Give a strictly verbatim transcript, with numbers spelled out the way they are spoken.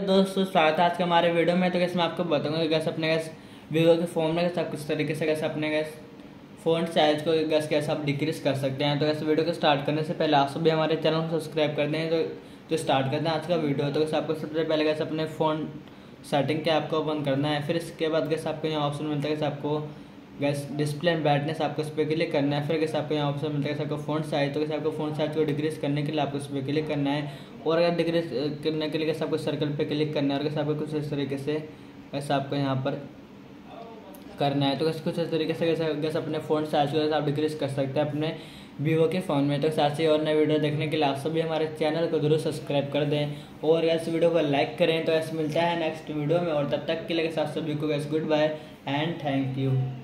दोस्तों स्वागत है आज के हमारे वीडियो में। तो कैसे मैं आपको बताऊंगा कि कैसे अपने गैस वीवो के फ़ोन में सब कुछ तरीके से कैसे अपने गैस फ़ोन साइज को गैस कैसे आप डिक्रीज कर सकते हैं। तो कैसे वीडियो को स्टार्ट करने से पहले आप सभी हमारे चैनल को सब्सक्राइब कर दें। तो तो स्टार्ट करते हैं आज का वीडियो। तो कैसे आपको सबसे पहले कैसे अपने फ़ोन सेटिंग के आपको ओपन करना है। फिर इसके बाद कैसे आपको यहाँ ऑप्शन मिलता है कैसे आपको गैस डिस्प्ले ब्राइटनेस आपको उस पर क्लिक करना है। फिर कैसे आपको यहाँ ऑप्शन मिलता है कैसे आपको फ़ॉन्ट साइज, तो कैसे आपको फ़ॉन्ट साइज को डिक्रीज करने के लिए आपको उस पर क्लिक करना है। और अगर डिक्रीज करने के लिए कैसे आपको सर्कल पे क्लिक करना है और कैसे आपको कुछ इस तरीके से कैसे आपको यहाँ पर करना है। तो कैसे कुछ इस तरीके से कैसे कैसे अपने फ़ॉन्ट साइज को कैसे आप डिक्रीज कर सकते हैं अपने वीवो के फ़ोन में। तो साथ ही और नए वीडियो देखने के लिए आप सभी हमारे चैनल को जरूर सब्सक्राइब कर दें और इस वीडियो को लाइक करें। तो ऐसे मिलता है नेक्स्ट वीडियो में, और तब तक के लिए आप सभी को guys good bye and thank you.